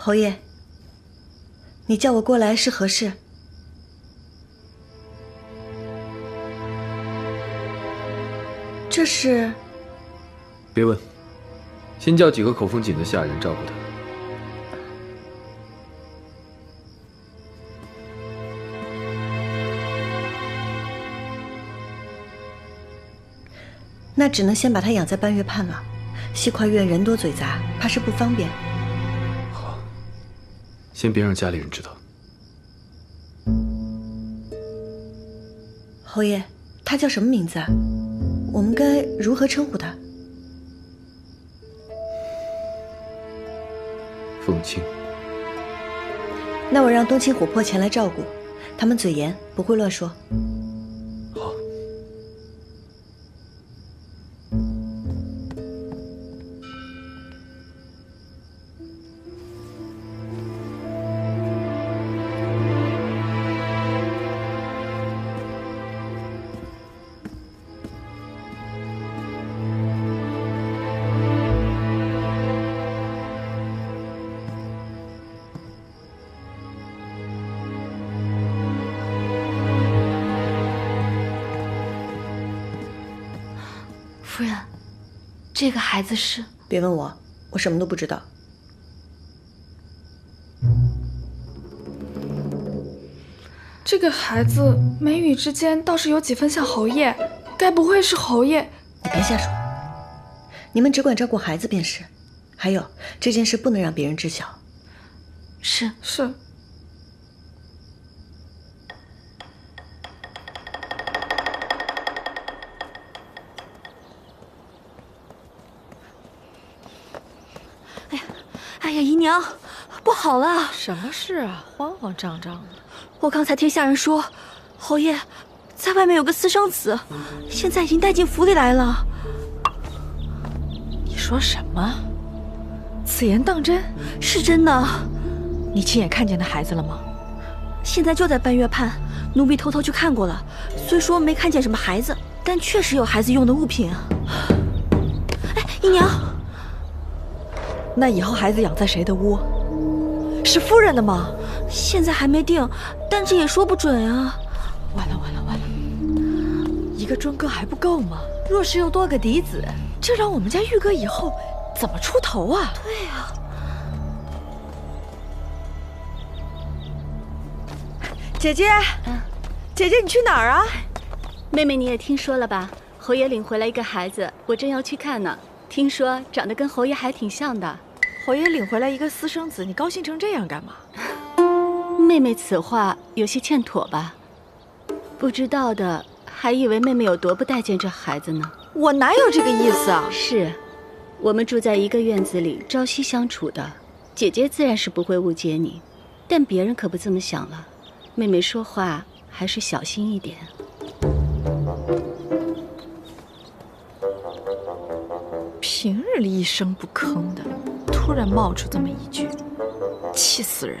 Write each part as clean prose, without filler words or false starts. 侯爷，你叫我过来是何事？这是……别问，先叫几个口风紧的下人照顾他。 那只能先把他养在半月畔了。西快院人多嘴杂，怕是不方便。好，先别让家里人知道。侯爷，他叫什么名字啊？我们该如何称呼他？凤清。那我让冬青、琥珀前来照顾，他们嘴严，不会乱说。 夫人，这个孩子是……别问我，我什么都不知道。这个孩子眉宇之间倒是有几分像侯爷，该不会是侯爷？你别瞎说，你们只管照顾孩子便是。还有这件事不能让别人知晓。是。 娘，不好了！什么事啊？慌慌张张的。我刚才听下人说，侯爷在外面有个私生子，现在已经带进府里来了。你说什么？此言当真？是真的。你亲眼看见那孩子了吗？现在就在半月畔，奴婢偷偷去看过了。虽说没看见什么孩子，但确实有孩子用的物品啊。哎，姨娘。 那以后孩子养在谁的屋？是夫人的吗？现在还没定，但这也说不准啊！完了！一个尊哥还不够吗？若是又多个嫡子，这让我们家玉哥以后怎么出头啊？对呀。姐姐，姐姐你去哪儿啊？妹妹你也听说了吧？侯爷领回来一个孩子，我正要去看呢。听说长得跟侯爷还挺像的。 侯爷领回来一个私生子，你高兴成这样干嘛？妹妹此话有些欠妥吧？不知道的还以为妹妹有多不待见这孩子呢。我哪有这个意思啊？是，我们住在一个院子里，朝夕相处的，姐姐自然是不会误解你，但别人可不这么想了。妹妹说话还是小心一点。 平日里一声不吭的，突然冒出这么一句，气死人！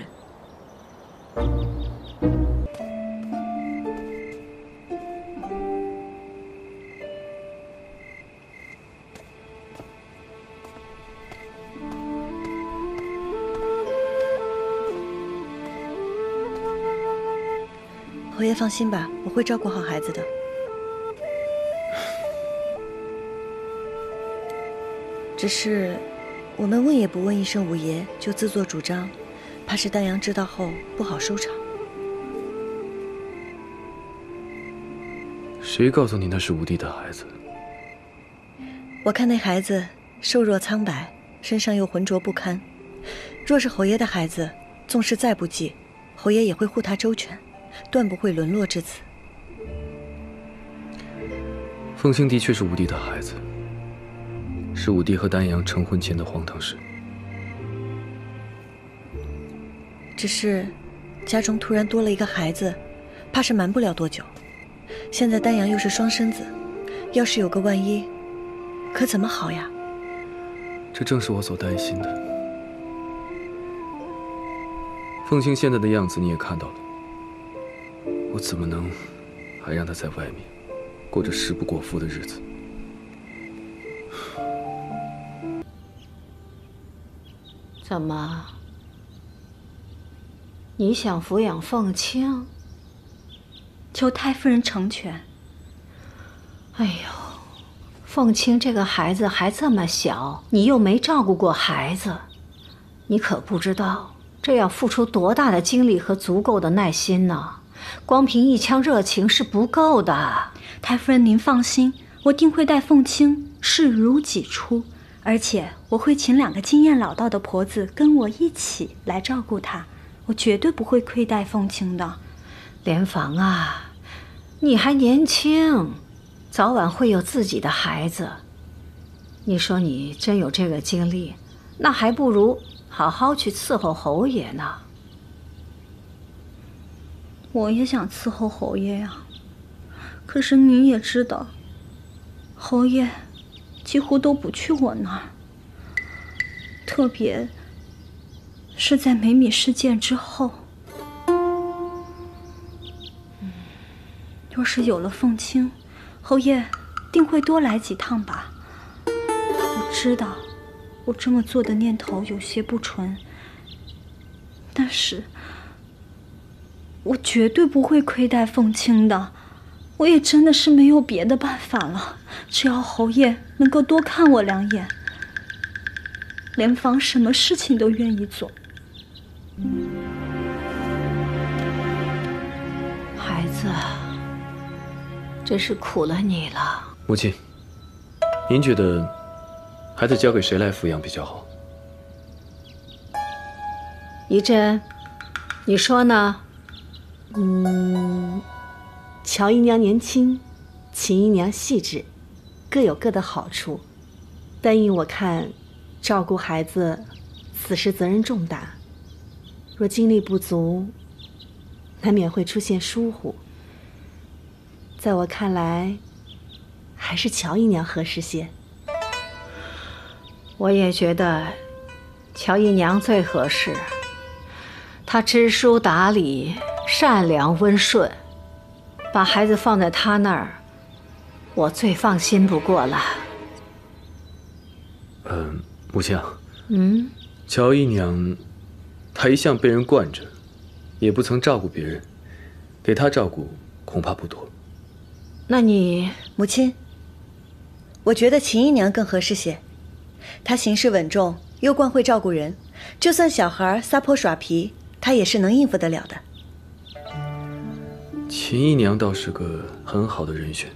侯爷放心吧，我会照顾好孩子的。 只是，我们问也不问一声五爷，就自作主张，怕是丹阳知道后不好收场。谁告诉你那是吴帝的孩子？我看那孩子瘦弱苍白，身上又浑浊不堪。若是侯爷的孩子，纵是再不济，侯爷也会护他周全，断不会沦落至此。凤清的确是吴帝的孩子。 是武帝和丹阳成婚前的荒唐事。只是，家中突然多了一个孩子，怕是瞒不了多久。现在丹阳又是双生子，要是有个万一，可怎么好呀？这正是我所担心的。凤清现在的样子你也看到了，我怎么能还让她在外面过着食不果腹的日子？ 怎么，你想抚养凤青？求太夫人成全。哎呦，凤青这个孩子还这么小，你又没照顾过孩子，你可不知道这要付出多大的精力和足够的耐心呢。光凭一腔热情是不够的。太夫人您放心，我定会待凤青视如己出。 而且我会请两个经验老道的婆子跟我一起来照顾她，我绝对不会亏待凤青的。莲房啊，你还年轻，早晚会有自己的孩子。你说你真有这个精力，那还不如好好去伺候侯爷呢。我也想伺候侯爷呀，可是你也知道，侯爷 几乎都不去我那儿，特别是在梅米事件之后。若是有了凤青，侯爷定会多来几趟吧。我知道，我这么做的念头有些不纯，但是我绝对不会亏待凤青的。 我也真的是没有别的办法了，只要侯爷能够多看我两眼，莲房什么事情都愿意做。孩子，真是苦了你了。母亲，您觉得孩子交给谁来抚养比较好？怡珍，你说呢？乔姨娘年轻，秦姨娘细致，各有各的好处。但依我看，照顾孩子，此时责任重大，若精力不足，难免会出现疏忽。在我看来，还是乔姨娘合适些。我也觉得，乔姨娘最合适。她知书达理，善良温顺。 把孩子放在他那儿，我最放心不过了。母亲啊，乔姨娘，她一向被人惯着，也不曾照顾别人，给她照顾恐怕不多。那你，母亲，我觉得秦姨娘更合适些，她行事稳重，又惯会照顾人，就算小孩撒泼耍皮，她也是能应付得了的。 秦姨娘倒是个很好的人选。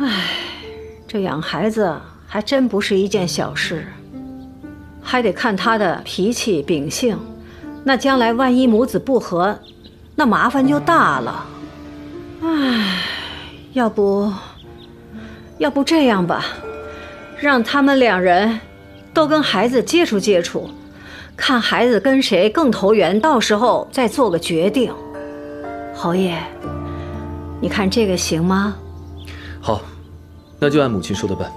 唉，这养孩子还真不是一件小事，还得看他的脾气秉性。那将来万一母子不和，那麻烦就大了。唉，要不这样吧，让他们两人都跟孩子接触接触，看孩子跟谁更投缘，到时候再做个决定。 侯爷，你看这个行吗？好，那就按母亲说的办。